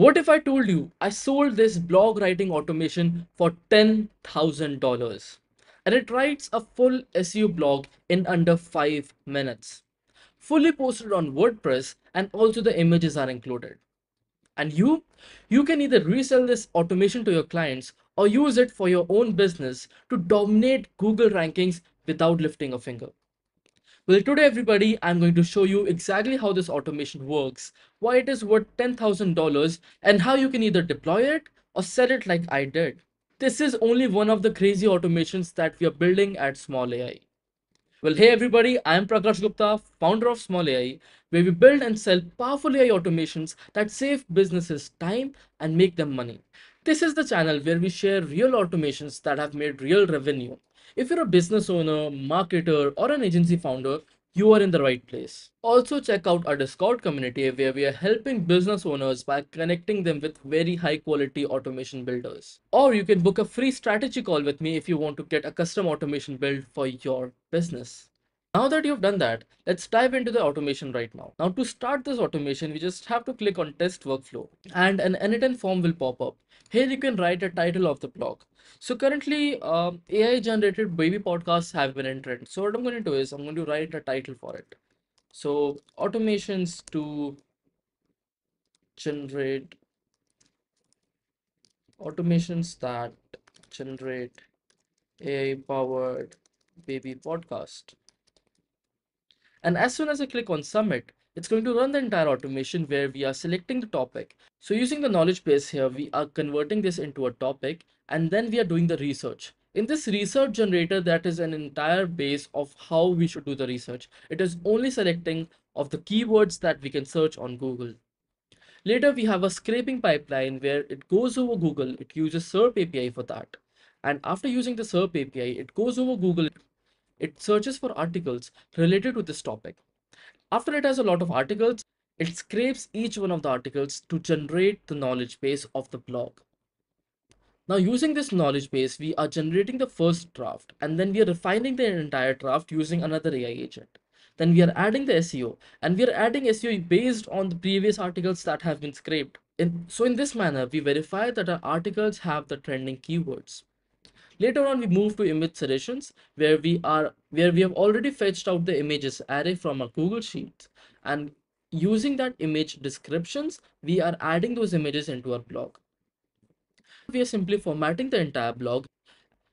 What if I told you I sold this blog writing automation for $10,000 and it writes a full SEO blog in under 5 minutes, fully posted on WordPress, and also the images are included. And you can either resell this automation to your clients or use it for your own business to dominate Google rankings without lifting a finger. Well, today everybody, I'm going to show you exactly how this automation works, why it is worth $10,000, and how you can either deploy it or sell it like I did. This is only one of the crazy automations that we are building at Small AI. Well, hey everybody, I am Prakarsh Gupta, founder of Small AI, where we build and sell powerful AI automations that save businesses time and make them money. This is the channel where we share real automations that have made real revenue. If you're a business owner, marketer, or an agency founder, you are in the right place. Also check out our Discord community where we are helping business owners by connecting them with very high quality automation builders. Or you can book a free strategy call with me if you want to get a custom automation build for your business. Now that you've done that, let's dive into the automation right now. Now to start this automation, we just have to click on test workflow and an n8n form will pop up. Here you can write a title of the blog. So currently AI generated baby podcasts have been in trend. So what I'm going to do is I'm going to write a title for it. So automations to generate, automations that generate AI powered baby podcast. And as soon as I click on submit, it's going to run the entire automation where we are selecting the topic. So using the knowledge base here, we are converting this into a topic and then we are doing the research. In this research generator, that is an entire base of how we should do the research. It is only selecting of the keywords that we can search on Google. Later, we have a scraping pipeline where it goes over Google. It uses SERP API for that. And after using the SERP API, it goes over Google. It searches for articles related to this topic. After it has a lot of articles, it scrapes each one of the articles to generate the knowledge base of the blog. Now using this knowledge base, we are generating the first draft and then we are refining the entire draft using another AI agent. Then we are adding the SEO and we are adding SEO based on the previous articles that have been scraped. So in this manner, we verify that our articles have the trending keywords. Later on, we move to image suggestions where we have already fetched out the images array from our Google Sheets, and using that image descriptions, we are adding those images into our blog. We are simply formatting the entire blog.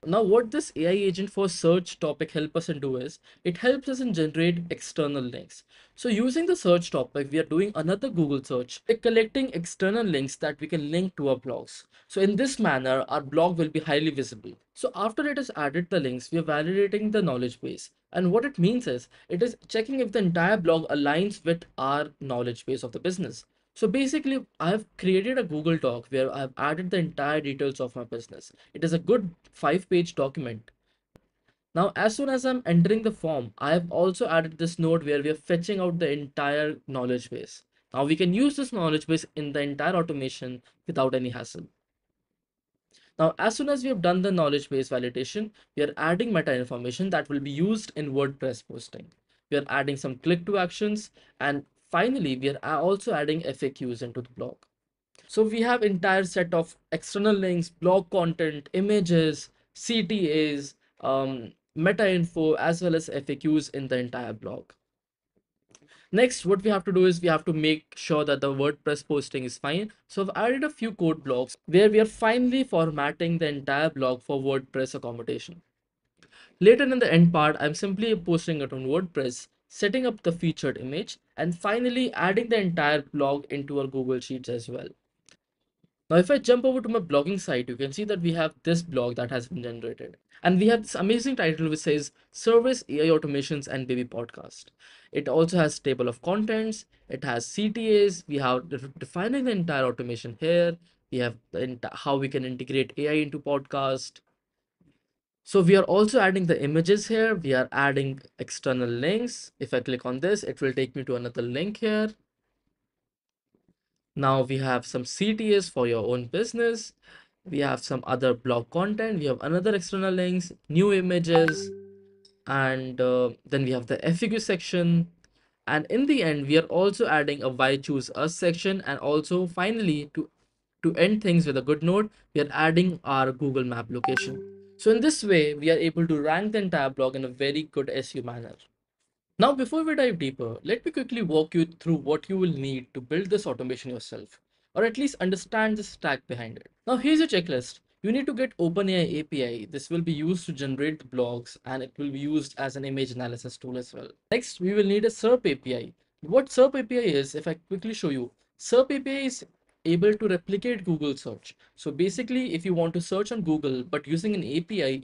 Now what this AI agent for search topic helps us in do is it helps us in generate external links. So using the search topic, we are doing another Google search, collecting external links that we can link to our blogs. So in this manner, our blog will be highly visible. So after it has added the links, we are validating the knowledge base. And what it means is it is checking if the entire blog aligns with our knowledge base of the business. So basically, I've created a Google Doc where I've added the entire details of my business. It is a good 5-page document. Now, as soon as I'm entering the form, I've also added this node where we are fetching out the entire knowledge base. Now we can use this knowledge base in the entire automation without any hassle. Now, as soon as we have done the knowledge base validation, we are adding meta information that will be used in WordPress posting. We are adding some click-to actions, and finally, we are also adding FAQs into the blog. So we have entire set of external links, blog content, images, CTAs, meta info, as well as FAQs in the entire blog. Next, what we have to do is we have to make sure that the WordPress posting is fine. So I've added a few code blocks where we are finally formatting the entire blog for WordPress accommodation. Later in the end part, I'm simply posting it on WordPress, setting up the featured image, and finally adding the entire blog into our Google Sheets as well. Now, if I jump over to my blogging site, you can see that we have this blog that has been generated. And we have this amazing title which says Service AI Automations and Baby Podcast. It also has table of contents. It has CTAs. We have defining the entire automation here. We have how we can integrate AI into podcast. So we are also adding the images here. We are adding external links. If I click on this, it will take me to another link here. Now we have some CTAs for your own business. We have some other blog content. We have another external links, new images, and then we have the FAQ section. And in the end, we are also adding a why choose us section, and also finally to To end things with a good note, we are adding our Google Map location. So in this way, we are able to rank the entire blog in a very good SEO manner. Now, before we dive deeper, let me quickly walk you through what you will need to build this automation yourself, or at least understand the stack behind it. Now, here's a checklist. You need to get OpenAI API. This will be used to generate the blogs, and it will be used as an image analysis tool as well. Next, we will need a SERP API. What SERP API is, if I quickly show you, SERP API is able to replicate Google search. So basically, if you want to search on Google, but using an API,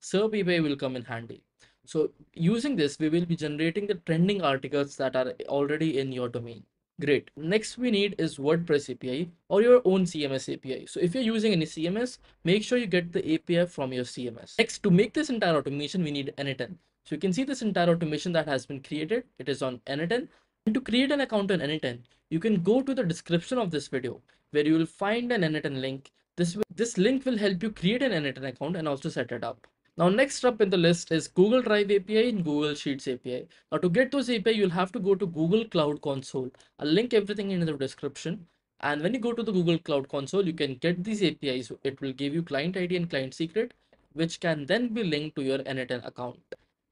SERP API will come in handy. So using this, we will be generating the trending articles that are already in your domain. Great. Next we need is WordPress API or your own CMS API. So if you're using any CMS, make sure you get the API from your CMS. Next, to make this entire automation, we need n8n. So you can see this entire automation that has been created. It is on n8n. And to create an account on n8n, you can go to the description of this video where you will find an n8n link. This link will help you create an n8n account and also set it up. Now, next up in the list is Google Drive API and Google Sheets API. Now, to get those API, you'll have to go to Google Cloud Console. I'll link everything in the description. And when you go to the Google Cloud Console, you can get these APIs. It will give you client ID and client secret, which can then be linked to your n8n account.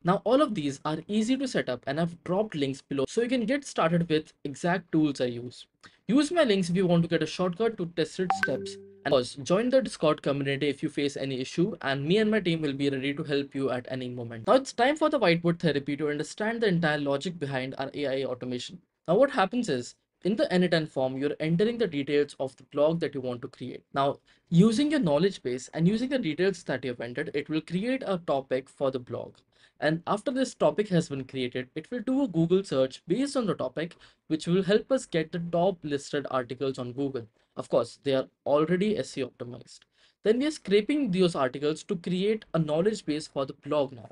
Now, all of these are easy to set up, and I've dropped links below so you can get started with exact tools I use. Use my links if you want to get a shortcut to tested steps. And join the Discord community if you face any issue, and me and my team will be ready to help you at any moment. Now it's time for the whiteboard therapy to understand the entire logic behind our AI automation. Now what happens is, in the n8n form, you're entering the details of the blog that you want to create. Now, using your knowledge base and using the details that you've entered, it will create a topic for the blog. And after this topic has been created, it will do a Google search based on the topic, which will help us get the top listed articles on Google. Of course, they are already SEO optimized. Then we are scraping those articles to create a knowledge base for the blog now.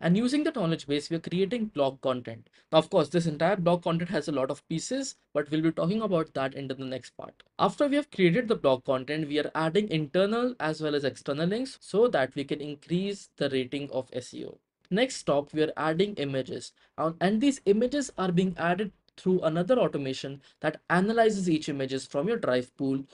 And using the knowledge base, we are creating blog content. Now, of course, this entire blog content has a lot of pieces, but we'll be talking about that in the next part. After we have created the blog content, we are adding internal as well as external links so that we can increase the rating of SEO. Next up, we are adding images, and these images are being added through another automation that analyzes each images from your drive pool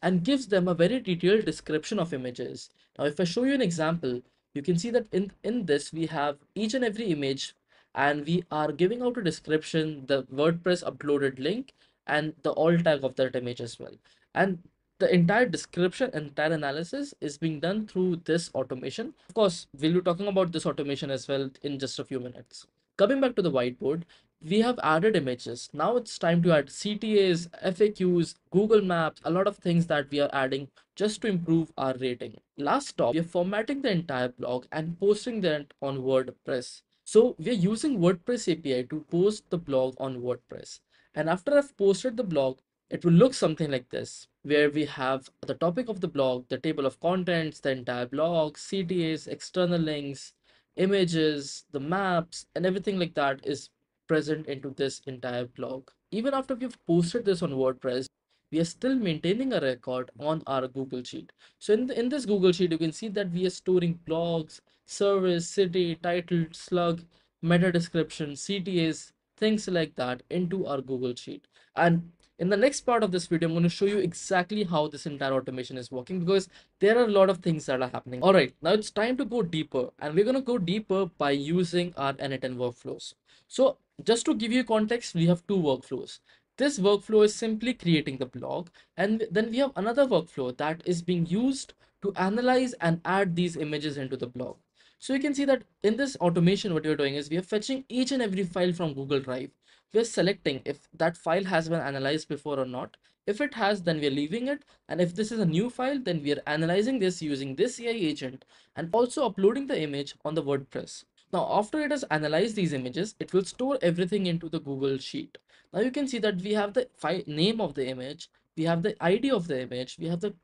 and gives them a very detailed description of images. Now, if I show you an example, you can see that in this, we have each and every image, and we are giving out a description, the WordPress uploaded link, and the alt tag of that image as well. And the entire description, entire analysis is being done through this automation. Of course, we'll be talking about this automation as well in just a few minutes. Coming back to the whiteboard, we have added images. Now it's time to add CTAs, FAQs, Google Maps, a lot of things that we are adding just to improve our rating. Last stop, we are formatting the entire blog and posting that on WordPress. So we are using WordPress API to post the blog on WordPress. And after I've posted the blog, it will look something like this, where we have the topic of the blog, the table of contents, the entire blog, CTAs, external links, images, the maps, and everything like that is present into this entire blog. Even after we've posted this on WordPress, we are still maintaining a record on our Google Sheet. So in this Google Sheet, you can see that we are storing blogs, service, city, title, slug, meta description, CTAs, things like that into our Google Sheet. And in the next part of this video, I'm going to show you exactly how this entire automation is working, because there are a lot of things that are happening. All right, now it's time to go deeper, and we're going to go deeper by using our n8n workflows. So just to give you context, we have two workflows. This workflow is simply creating the blog, and then we have another workflow that is being used to analyze and add these images into the blog. So you can see that in this automation, what you're doing is we are fetching each and every file from Google Drive. We're selecting if that file has been analyzed before or not. If it has, then we're leaving it. And if this is a new file, then we're analyzing this using this AI agent and also uploading the image on the WordPress. Now, after it has analyzed these images, it will store everything into the Google Sheet. Now you can see that we have the file name of the image. We have the ID of the image. We have the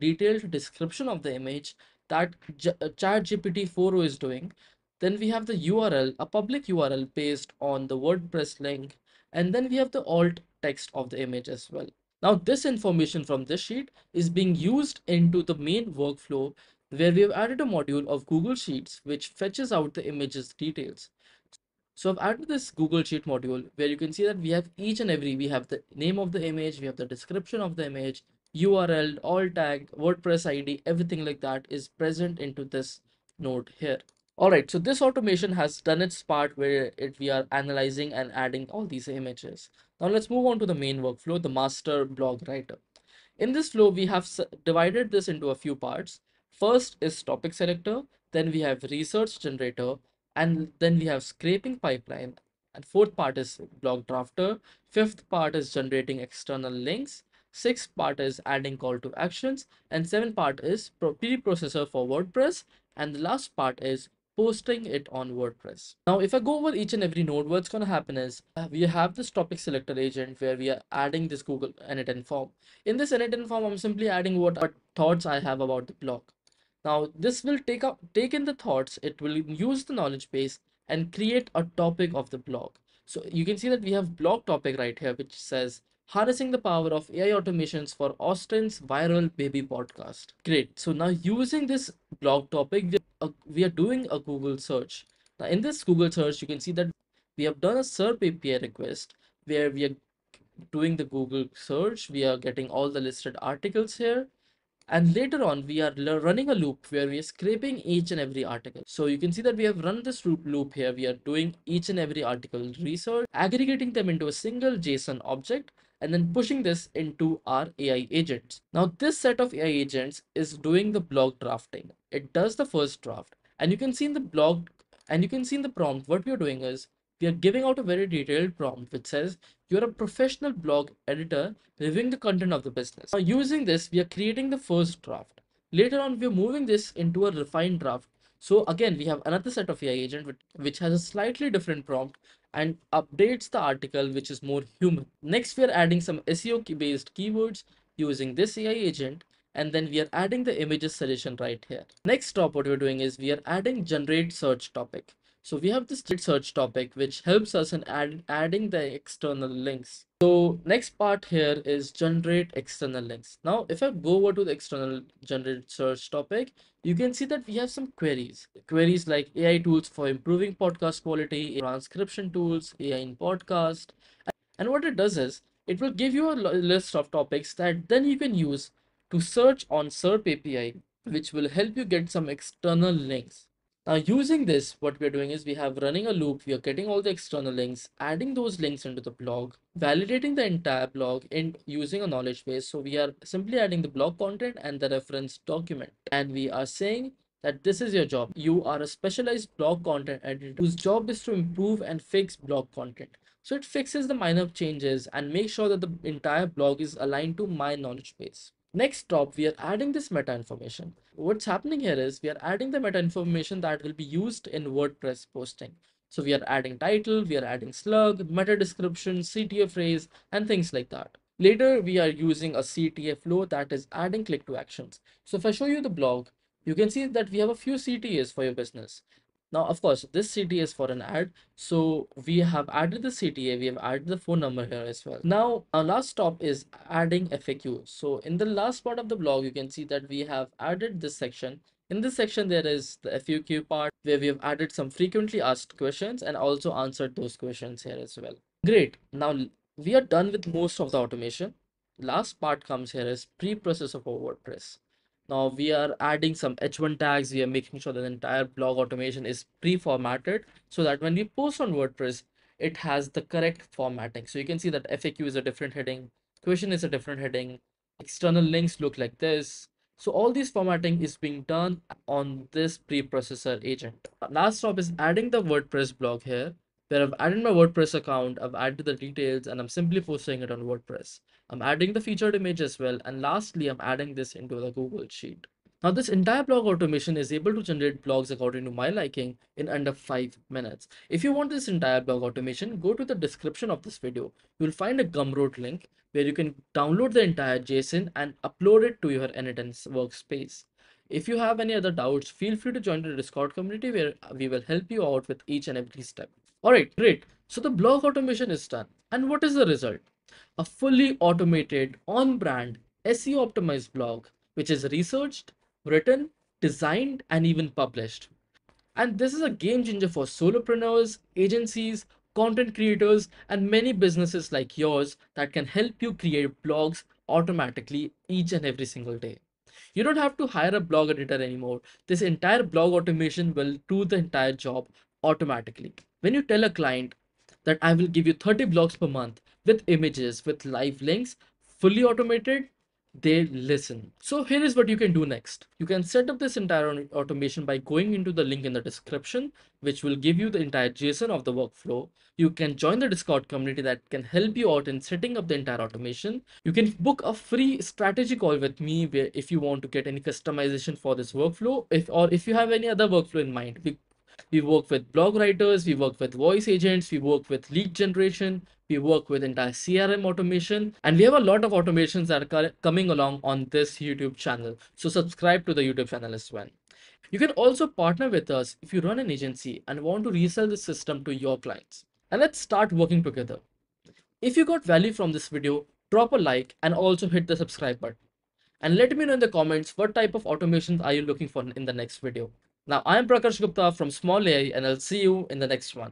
detailed description of the image that ChatGPT4O is doing. Then we have the URL, a public URL based on the WordPress link. And then we have the alt text of the image as well. Now, this information from this sheet is being used into the main workflow, where we have added a module of Google Sheets, which fetches out the images details. So I've added this Google Sheet module where you can see that we have each and every, we have the name of the image, we have the description of the image, URL, all tag, WordPress ID, everything like that is present into this node here. All right, so this automation has done its part where we are analyzing and adding all these images. Now let's move on to the main workflow, the master blog writer. In this flow, we have divided this into a few parts. First is topic selector, then we have research generator, and then we have scraping pipeline. And fourth part is blog drafter. Fifth part is generating external links. Sixth part is adding call to actions. And seventh part is preprocessor for WordPress. And the last part is posting it on WordPress. Now, if I go over each and every node, what's going to happen is we have this topic selector agent where we are adding this Google n8n form. In this n8n form, I'm simply adding what thoughts I have about the blog. Now, this will take in the thoughts. It will use the knowledge base and create a topic of the blog. So you can see that we have blog topic right here, which says harnessing the power of AI automations for Austin's viral baby podcast. Great. So now using this blog topic, we are doing a Google search. Now in this Google search, you can see that we have done a SERP API request where we are doing the Google search. We are getting all the listed articles here. And later on, we are running a loop where we are scraping each and every article. So you can see that we have run this loop here. We are doing each and every article research, aggregating them into a single JSON object, and then pushing this into our AI agents. Now this set of AI agents is doing the blog drafting. It does the first draft, and you can see in the blog, and you can see in the prompt, what we are doing is we are giving out a very detailed prompt which says you're a professional blog editor reviewing the content of the business. Now using this, we are creating the first draft. Later on, we're moving this into a refined draft. So again, we have another set of AI agent which has a slightly different prompt and updates the article which is more human. Next, we are adding some SEO based keywords using this AI agent, and then we are adding the images solution right here. Next stop, what we're doing is we are adding generate search topic. So we have this search topic which helps us in adding the external links. So next part here is generate external links. Now if I go over to the external generate search topic, you can see that we have some queries. Queries like AI tools for improving podcast quality, transcription tools, AI in podcast. And what it does is it will give you a list of topics that then you can use to search on SERP API, which will help you get some external links. Now using this, what we're doing is we have running a loop. We are getting all the external links, adding those links into the blog, validating the entire blog and using a knowledge base. So we are simply adding the blog content and the reference document. And we are saying that this is your job. You are a specialized blog content editor whose job is to improve and fix blog content. So it fixes the minor changes and makes sure that the entire blog is aligned to my knowledge base. Next stop, we are adding this meta information. What's happening here is we are adding the meta information that will be used in WordPress posting. So we are adding title, we are adding slug, meta description, CTA phrase, and things like that. Later, we are using a CTA flow that is adding click to actions. So if I show you the blog, you can see that we have a few CTAs for your business. Now, of course, this CTA is for an ad. So we have added the CTA, we have added the phone number here as well. Now, our last stop is adding FAQ. So in the last part of the blog, you can see that we have added this section. In this section, there is the FAQ part where we have added some frequently asked questions and also answered those questions here as well. Great. Now we are done with most of the automation. Last part comes here is preprocessor for WordPress. Now we are adding some H1 tags. We are making sure that the entire blog automation is pre-formatted so that when we post on WordPress, it has the correct formatting. So you can see that FAQ is a different heading, question is a different heading, external links look like this. So all this formatting is being done on this preprocessor agent. Last stop is adding the WordPress blog here, where I've added my WordPress account, I've added the details, and I'm simply posting it on WordPress. I'm adding the featured image as well. And lastly, I'm adding this into the Google Sheet. Now this entire blog automation is able to generate blogs according to my liking in under 5 minutes. If you want this entire blog automation, go to the description of this video. You'll find a Gumroad link where you can download the entire JSON and upload it to your n8n workspace. If you have any other doubts, feel free to join the Discord community where we will help you out with each and every step. All right, great. So the blog automation is done. And what is the result? A fully automated, on-brand, SEO optimized blog, which is researched, written, designed, and even published. And this is a game changer for solopreneurs, agencies, content creators, and many businesses like yours that can help you create blogs automatically each and every single day. You don't have to hire a blog editor anymore. This entire blog automation will do the entire job automatically. When you tell a client that I will give you 30 blogs per month with images, with live links, fully automated, they listen. So here is what you can do next. You can set up this entire automation by going into the link in the description, which will give you the entire JSON of the workflow. You can join the Discord community that can help you out in setting up the entire automation. You can book a free strategy call with me where if you want to get any customization for this workflow, or if you have any other workflow in mind. We work with blog writers, we work with voice agents, we work with lead generation, we work with entire CRM automation, and we have a lot of automations that are coming along on this YouTube channel. So subscribe to the YouTube channel as well. You can also partner with us if you run an agency and want to resell the system to your clients. And let's start working together. If you got value from this video, drop a like and also hit the subscribe button. And let me know in the comments what type of automations are you looking for in the next video. Now, I am Prakarsh Gupta from Small AI, and I'll see you in the next one.